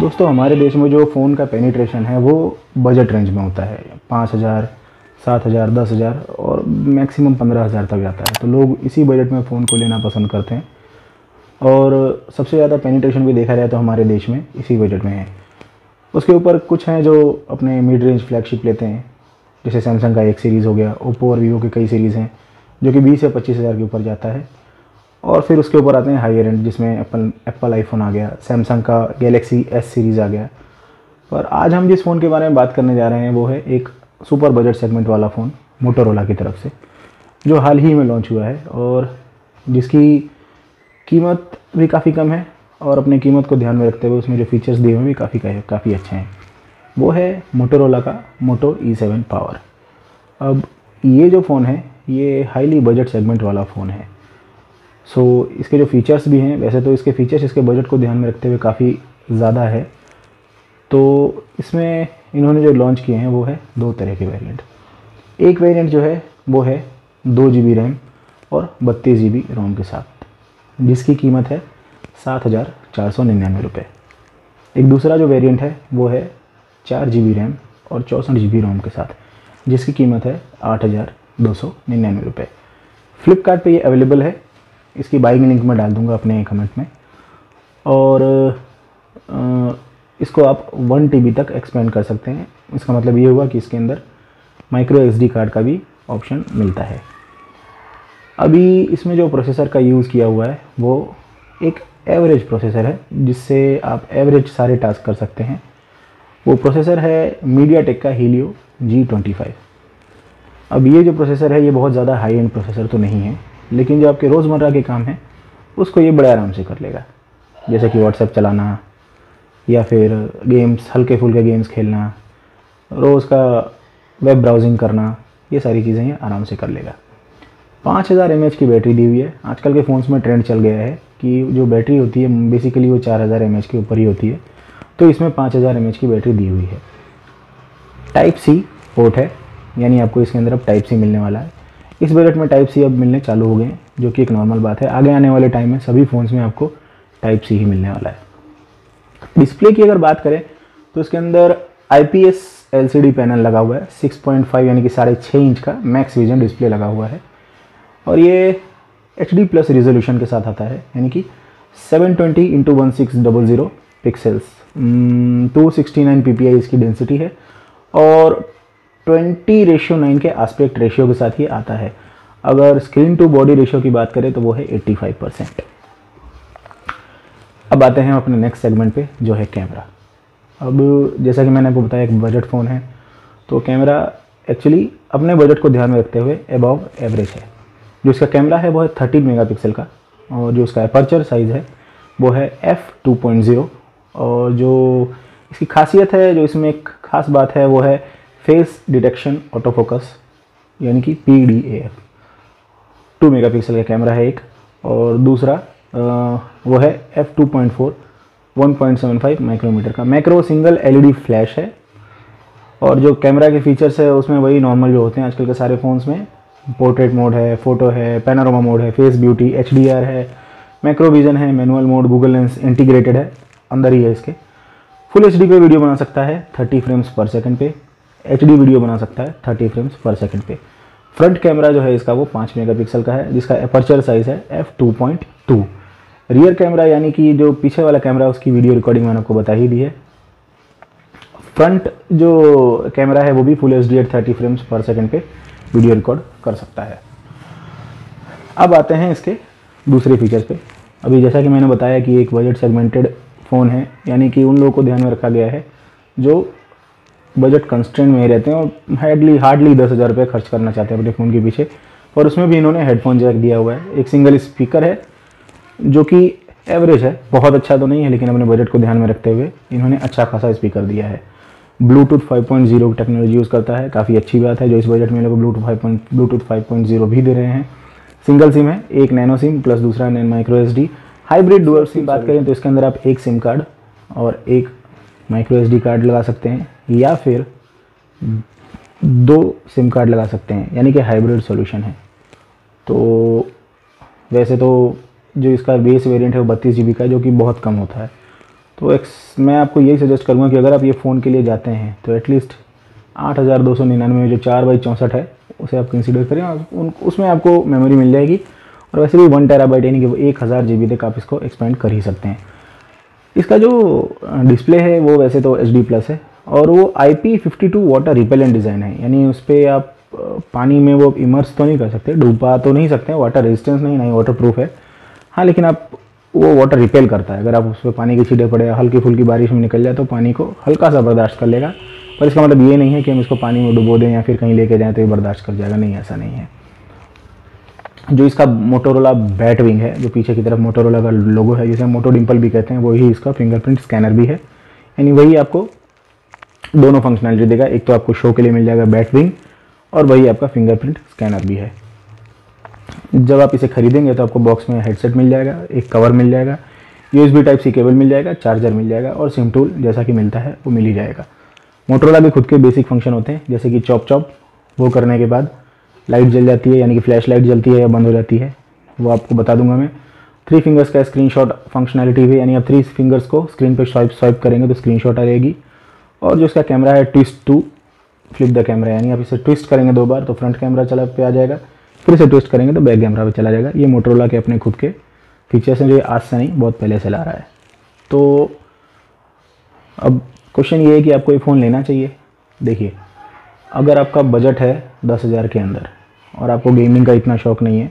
दोस्तों हमारे देश में जो फ़ोन का पेनिट्रेशन है वो बजट रेंज में होता है, 5,000, 7,000, 10,000 और मैक्सिमम 15,000 तक जाता है। तो लोग इसी बजट में फ़ोन को लेना पसंद करते हैं और सबसे ज़्यादा पेनिट्रेशन भी देखा जाए तो हमारे देश में इसी बजट में है। उसके ऊपर कुछ हैं जो अपने मिड रेंज फ्लैगशिप लेते हैं, जैसे सैमसंग का एक सीरीज़ हो गया, ओप्पो और वीवो के कई सीरीज़ हैं जो कि 20 से 25,000 के ऊपर जाता है। और फिर उसके ऊपर आते हैं हाई एंड, जिसमें एप्पल आईफोन आ गया, सैमसंग का गैलेक्सी S सीरीज़ आ गया। पर आज हम जिस फ़ोन के बारे में बात करने जा रहे हैं वो है एक सुपर बजट सेगमेंट वाला फ़ोन मोटोरोला की तरफ से, जो हाल ही में लॉन्च हुआ है और जिसकी कीमत भी काफ़ी कम है और अपनी कीमत को ध्यान में रखते हुए उसमें जो फीचर्स दिए हुए भी काफ़ी अच्छे हैं। वो है मोटोरोला का मोटो E7 पावर। अब ये जो फ़ोन है ये हाईली बजट सेगमेंट वाला फ़ोन है, सो इसके जो फीचर्स भी हैं, वैसे तो इसके फीचर्स इसके बजट को ध्यान में रखते हुए काफ़ी ज़्यादा है। तो इसमें इन्होंने जो लॉन्च किए हैं वो है दो तरह के वेरिएंट। एक वेरिएंट जो है वो है 2 GB रैम और 32 GB रोम के साथ, जिसकी कीमत है 7,499 रुपये। एक दूसरा जो वेरिएंट है वो है 4 GB रैम और 64 GB रोम के साथ, जिसकी कीमत है 8,299 रुपये। फ्लिपकार्ट पे ये अवेलेबल है, इसकी बाइंग लिंक मैं डाल दूंगा अपने कमेंट में। और इसको आप 1 TB तक एक्सपेंड कर सकते हैं। इसका मतलब ये हुआ कि इसके अंदर माइक्रो SD कार्ड का भी ऑप्शन मिलता है। अभी इसमें जो प्रोसेसर का यूज़ किया हुआ है वो एक एवरेज प्रोसेसर है, जिससे आप एवरेज सारे टास्क कर सकते हैं। वो प्रोसेसर है MediaTek का Helio G25। अब ये जो प्रोसेसर है ये बहुत ज़्यादा हाई एंड प्रोसेसर तो नहीं है, लेकिन जो आपके रोज़मर्रा के काम हैं उसको ये बड़े आराम से कर लेगा, जैसे कि WhatsApp चलाना या फिर गेम्स, हल्के फुल्के गेम्स खेलना, रोज़ का वेब ब्राउजिंग करना, ये सारी चीज़ें ये आराम से कर लेगा। 5000 mAh की बैटरी दी हुई है। आजकल के फ़ोन्स में ट्रेंड चल गया है कि जो बैटरी होती है बेसिकली वो 4000 mAh के ऊपर ही होती है, तो इसमें 5000 mAh की बैटरी दी हुई है। Type-C पोर्ट है, यानी आपको इसके अंदर अब Type-C मिलने वाला है। इस बजट में Type-C अब मिलने चालू हो गए हैं, जो कि एक नॉर्मल बात है। आगे आने वाले टाइम में सभी फ़ोन्स में आपको Type-C ही मिलने वाला है। डिस्प्ले की अगर बात करें तो इसके अंदर IPS LCD पैनल लगा हुआ है, 6.5 यानी कि 6.5 इंच का मैक्स विजन डिस्प्ले लगा हुआ है। और ये HD+ रिजोल्यूशन के साथ आता है, यानी कि 720x1600 पिक्सेल्स, 269 ppi इसकी डेंसिटी है और 20:9 के एस्पेक्ट रेशियो के साथ ही आता है। अगर स्क्रीन टू बॉडी रेशियो की बात करें तो वो है 85%। अब आते हैं अपने नेक्स्ट सेगमेंट पे, जो है कैमरा। अब जैसा कि मैंने आपको बताया एक बजट फ़ोन है, तो कैमरा एक्चुअली अपने बजट को ध्यान में रखते हुए अबव एवरेज है। जो इसका कैमरा है वो है 13 मेगापिक्सल का और जो इसका अपर्चर साइज़ है वो है f/2.0। और जो इसकी खासियत है, जो इसमें एक ख़ास बात है, वो है फेस डिटेक्शन ऑटो फोकस, यानी कि PDAF। 2 मेगापिक्सल का कैमरा है एक, और दूसरा वो है f/2.4 1.75 माइक्रोमीटर का मैक्रो सिंगल LED फ्लैश है। और जो कैमरा के फीचर्स है उसमें वही नॉर्मल जो होते हैं आजकल के सारे फ़ोन्स में, पोर्ट्रेट मोड है, फ़ोटो है, पैनोरामा मोड है, फेस ब्यूटी, HDR है, मैक्रो विज़न है, manual mode, Google lens integrated है, अंदर ही है इसके। फुल HD पे वीडियो बना सकता है 30 फ्रेम्स पर सेकंड पे, HD वीडियो बना सकता है 30 फ्रेम्स पर सेकंड पे। फ्रंट कैमरा जो है इसका वो 5 मेगापिक्सल का है, जिसका एपर्चर साइज़ है f/2.2। रियर कैमरा यानी कि जो पीछे वाला कैमरा, उसकी वीडियो रिकॉर्डिंग मैंने आपको बता ही दी है। फ्रंट जो कैमरा है वो भी full HD 30 frames per second पे वीडियो रिकॉर्ड कर सकता है। अब आते हैं इसके दूसरे फीचर्स पे। अभी जैसा कि मैंने बताया कि एक बजट सेगमेंटेड फ़ोन है, यानी कि उन लोगों को ध्यान में रखा गया है जो बजट कंस्ट्रेंट में ही रहते हैं और हार्डली 10,000 रुपये खर्च करना चाहते हैं अपने फ़ोन के पीछे। और उसमें भी इन्होंने हेडफोन जैक दिया हुआ है। एक सिंगल स्पीकर है जो कि एवरेज है, बहुत अच्छा तो नहीं है, लेकिन अपने बजट को ध्यान में रखते हुए इन्होंने अच्छा खासा स्पीकर दिया है। ब्लूटूथ 5.0 टेक्नोलॉजी यूज़ करता है, काफ़ी अच्छी बात है जो इस बजट में लोग ब्लूटूथ 5.0 भी दे रहे हैं। सिंगल सिम है, एक नैनो सिम प्लस दूसरा micro SD। Hybrid dual SIM बात करें तो इसके अंदर आप एक सिम कार्ड और एक माइक्रो SD कार्ड लगा सकते हैं, या फिर 2 सिम कार्ड लगा सकते हैं, यानी कि हाइब्रिड सॉल्यूशन है। तो वैसे तो जो इसका बेस वेरिएंट है वो 32 GB का है, जो कि बहुत कम होता है। तो मैं आपको यही सजेस्ट करूँगा कि अगर आप ये फ़ोन के लिए जाते हैं तो एटलीस्ट 8299 में जो 4x64 है उसे आप कंसीडर करें और उसमें आपको मेमोरी मिल जाएगी। और वैसे भी 1 TB यानी कि 1000 GB तक आप इसको एक्सपेंड कर ही सकते हैं। इसका जो डिस्प्ले है वो वैसे तो HD+ है और वो IP52 वाटर रिपेलेंट डिज़ाइन है, यानी उस पर आप पानी में वो इमर्स तो नहीं कर सकते, डूबा तो नहीं सकते, वाटर रेजिस्टेंस नहीं, नहीं वाटर प्रूफ है हाँ, लेकिन आप वो वाटर रिपेल करता है। अगर आप उस पर पानी के छींटे पड़े, हल्की फुल्की बारिश में निकल जाए तो पानी को हल्का सा बर्दाश्त कर लेगा, पर इसका मतलब ये नहीं है कि हम इसको पानी में डुबो दें या फिर कहीं लेके जाएँ तो ये बर्दाश्त कर जाएगा, नहीं ऐसा नहीं है। जो इसका मोटोरोला बैटविंग है, जो पीछे की तरफ मोटोरोला का लोगो है जिसे मोटो डिम्पल भी कहते हैं, वही इसका फिंगरप्रिंट स्कैनर भी है, यानी वही आपको दोनों फंक्शनैलिटी देगा। एक तो आपको शो के लिए मिल जाएगा बैटविंग और वही आपका फिंगरप्रिंट स्कैनर भी है। जब आप इसे खरीदेंगे तो आपको बॉक्स में हेडसेट मिल जाएगा, एक कवर मिल जाएगा, USB Type-C केबल मिल जाएगा, चार्जर मिल जाएगा और सिम टूल जैसा कि मिलता है वो मिल ही जाएगा। मोटोरोला के खुद के बेसिक फंक्शन होते हैं, जैसे कि चॉप चॉप, वो करने के बाद लाइट जल जाती है, यानी कि फ्लैश लाइट जलती है या बंद हो जाती है, वो आपको बता दूंगा मैं। 3 फिंगर्स का स्क्रीनशॉट फंक्शनैलिटी भी, यानी आप 3 फिंगर्स को स्क्रीन पे स्वाइप करेंगे तो स्क्रीनशॉट आ जाएगी। और जो इसका कैमरा है twist to flip the camera, यानी आप इसे ट्विस्ट करेंगे 2 बार तो फ्रंट कैमरा चला पे आ जाएगा, फिर इसे ट्विस्ट करेंगे तो बैक कैमरा पे चला जाएगा। ये मोटोरोला के अपने खुद के फीचर्स हैं जो आज से नहीं बहुत पहले से ला रहा है। तो अब क्वेश्चन ये है कि आपको ये फ़ोन लेना चाहिए। देखिए, अगर आपका बजट है 10,000 के अंदर और आपको गेमिंग का इतना शौक़ नहीं है,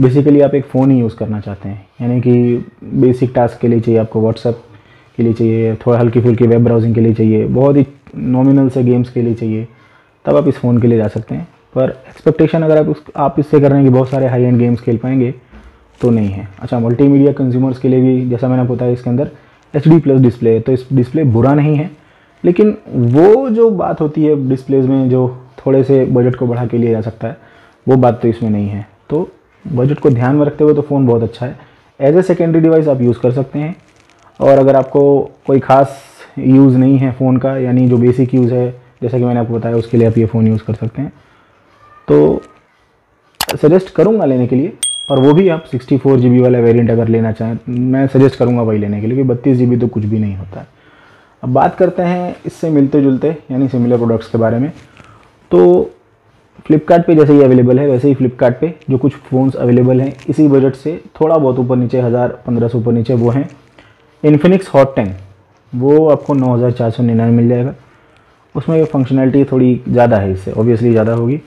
बेसिकली आप एक फ़ोन ही यूज़ करना चाहते हैं, यानी कि बेसिक टास्क के लिए चाहिए, आपको व्हाट्सएप के लिए चाहिए, थोड़ा हल्की फुल्की वेब ब्राउजिंग के लिए चाहिए, बहुत ही नॉमिनल से गेम्स के लिए चाहिए, तब आप इस फ़ोन के लिए जा सकते हैं। पर एक्सपेक्टेशन अगर आप इससे कर रहे हैं कि बहुत सारे हाई एंड गेम्स खेल पाएंगे तो नहीं है। अच्छा, मल्टीमीडिया कंज्यूमर्स के लिए भी, जैसा मैंने आपको बताया, इसके अंदर HD+ डिस्प्ले है, तो इस डिस्प्ले बुरा नहीं है, लेकिन वो जो बात होती है डिस्प्लेज में जो थोड़े से बजट को बढ़ा के लिए जा सकता है, वो बात तो इसमें नहीं है। तो बजट को ध्यान में रखते हुए तो फ़ोन बहुत अच्छा है। एज ए सेकेंडरी डिवाइस आप यूज़ कर सकते हैं, और अगर आपको कोई ख़ास यूज़ नहीं है फ़ोन का, यानी जो बेसिक यूज़ है जैसा कि मैंने आपको बताया, उसके लिए आप ये फ़ोन यूज़ कर सकते हैं। तो सजेस्ट करूँगा लेने के लिए, और वो भी आप 64 GB वाला वेरिएंट अगर लेना चाहें, मैं सजेस्ट करूँगा वही लेने के लिए, क्योंकि 32 GB तो कुछ भी नहीं होता है। अब बात करते हैं इससे मिलते जुलते यानी सिमिलर प्रोडक्ट्स के बारे में। तो फ्लिपकार्ट पे जैसे ये अवेलेबल है, वैसे ही फ्लिपकार्ट पे जो कुछ फ़ोन्स अवेलेबल हैं इसी बजट से थोड़ा बहुत ऊपर नीचे, 1000-1500 ऊपर नीचे, वो हैं इन्फिनिक्स हॉट 10, वो आपको 9499 मिल जाएगा। उसमें ये फंक्शनैलिटी थोड़ी ज़्यादा है, इससे ऑब्वियसली ज़्यादा होगी।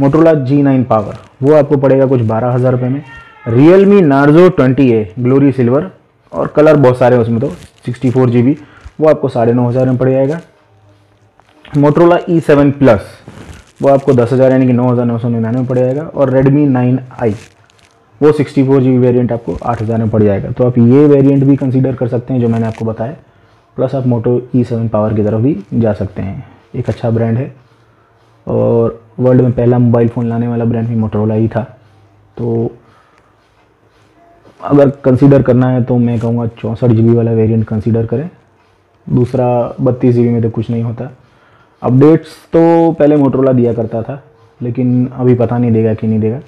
मोटोरोला G9 पावर वो आपको पड़ेगा कुछ 12,000 रुपये में। Realme Narzo 20A glory silver और कलर बहुत सारे हैं उसमें, तो 64 GB वो आपको 9500 में पड़ जाएगा। मोटोरोला E7 Plus वो आपको 10,000 यानी कि 9,999 में पड़ जाएगा। और Redmi 9i वो 64 GB वेरियंट आपको 8,000 में पड़ जाएगा। तो आप ये वेरियंट भी कंसिडर कर सकते हैं जो मैंने आपको बताया, प्लस आप मोटो E7 पावर की तरफ भी जा सकते हैं। एक अच्छा ब्रांड है और वर्ल्ड में पहला मोबाइल फ़ोन लाने वाला ब्रांड भी मोटोरोला ही था। तो अगर कंसीडर करना है तो मैं कहूँगा 64 GB वाला वेरिएंट कंसीडर करें, दूसरा 32 GB में तो कुछ नहीं होता। अपडेट्स तो पहले मोटोरोला दिया करता था, लेकिन अभी पता नहीं देगा कि नहीं देगा।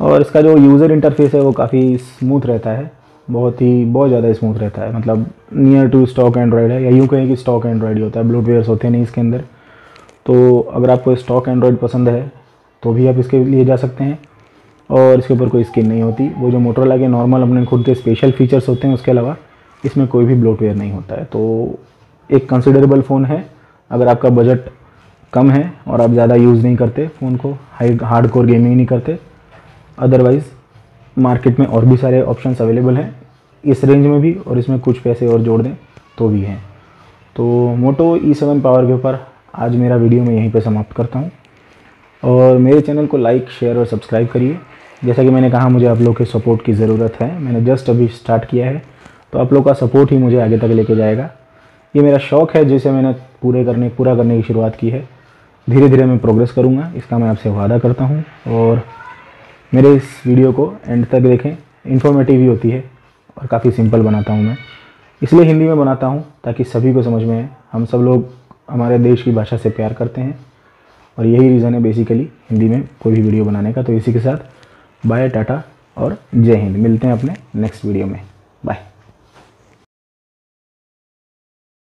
और इसका जो यूज़र इंटरफेस है वो काफ़ी स्मूथ रहता है, बहुत ज़्यादा स्मूथ रहता है, मतलब नियर टू स्टॉक एंड्रॉयड है, या यूँ कहें कि स्टॉक एंड्रॉयड ही होता है, ब्लूटूथ होते नहीं इसके अंदर। तो अगर आपको स्टॉक एंड्रॉयड पसंद है तो भी आप इसके लिए जा सकते हैं, और इसके ऊपर कोई स्किन नहीं होती। वो जो मोटोरोला के नॉर्मल अपने खुद के स्पेशल फीचर्स होते हैं उसके अलावा इसमें कोई भी ब्लोटवेयर नहीं होता है। तो एक कंसिडरेबल फ़ोन है अगर आपका बजट कम है और आप ज़्यादा यूज़ नहीं करते फ़ोन को, हार्डकोर गेमिंग नहीं करते। अदरवाइज़ मार्केट में और भी सारे ऑप्शंस अवेलेबल हैं इस रेंज में भी, और इसमें कुछ पैसे और जोड़ दें तो भी हैं। तो मोटो E7 पावर के ऊपर आज मेरा वीडियो मैं यहीं पे समाप्त करता हूँ, और मेरे चैनल को लाइक, शेयर और सब्सक्राइब करिए। जैसा कि मैंने कहा, मुझे आप लोग के सपोर्ट की ज़रूरत है, मैंने जस्ट अभी स्टार्ट किया है, तो आप लोग का सपोर्ट ही मुझे आगे तक लेके जाएगा। ये मेरा शौक़ है जिसे मैंने पूरा करने की शुरुआत की है। धीरे धीरे मैं प्रोग्रेस करूँगा, इसका मैं आपसे वादा करता हूँ। और मेरे इस वीडियो को एंड तक देखें, इन्फॉर्मेटिव ही होती है और काफ़ी सिंपल बनाता हूँ मैं, इसलिए हिंदी में बनाता हूँ ताकि सभी को समझ में आए। हम सब लोग हमारे देश की भाषा से प्यार करते हैं और यही रीज़न है बेसिकली हिंदी में कोई भी वीडियो बनाने का। तो इसी के साथ बाय, टाटा और जय हिंद। मिलते हैं अपने नेक्स्ट वीडियो में। बाय।